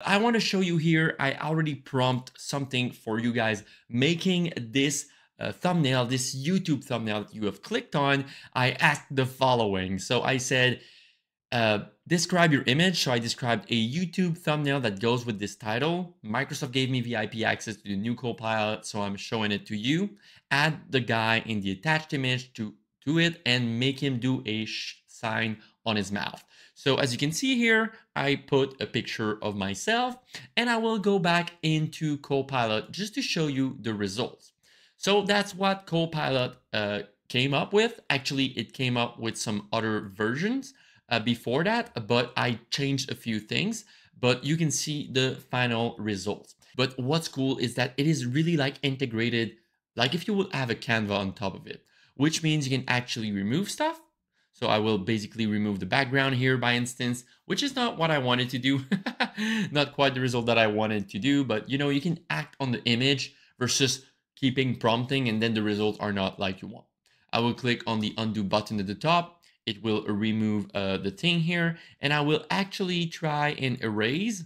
I want to show you here, I already prompted something for you guys, making this thumbnail, this YouTube thumbnail that you have clicked on. I asked the following. So I said, describe your image. So I described a YouTube thumbnail that goes with this title. Microsoft gave me VIP access to the new Copilot, so I'm showing it to you. Add the guy in the attached image to it and make him do a sign on his mouth. So as you can see here, I put a picture of myself and I will go back into Copilot just to show you the results. So that's what Copilot came up with. Actually, it came up with some other versions before that, but I changed a few things, but you can see the final results. But what's cool is that it is really like integrated, like if you would have a Canva on top of it, which means you can actually remove stuff. So I will basically remove the background here, by instance, which is not what I wanted to do. Not quite the result that I wanted to do, but you know, you can act on the image versus keeping prompting and then the results are not like you want. I will click on the undo button at the top. It will remove the thing here, and I will actually try and erase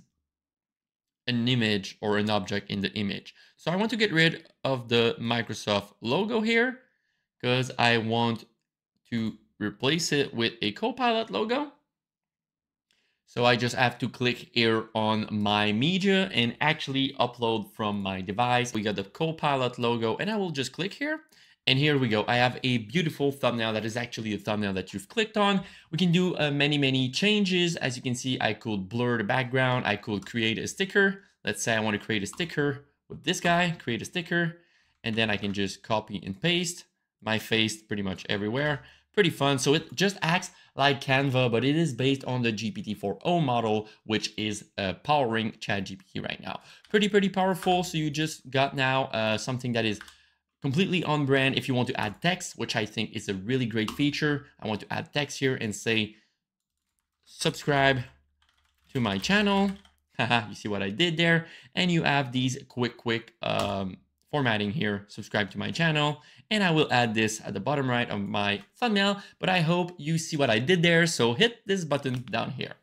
an image or an object in the image. So I want to get rid of the Microsoft logo here because I want to replace it with a Copilot logo. So I just have to click here on my media and actually upload from my device. We got the Copilot logo and I will just click here. And here we go. I have a beautiful thumbnail that is actually a thumbnail that you've clicked on. We can do many changes. As you can see, I could blur the background. I could create a sticker. Let's say I want to create a sticker with this guy, create a sticker, and then I can just copy and paste my face pretty much everywhere. Pretty fun. So it just acts like Canva, but it is based on the GPT-4o model, which is powering ChatGPT right now. Pretty powerful. So you just got now something that is completely on brand. If you want to add text, which I think is a really great feature, I want to add text here and say, subscribe to my channel. You see what I did there? And you have these quick formatting here, subscribe to my channel, and I will add this at the bottom right of my thumbnail, but I hope you see what I did there. So hit this button down here.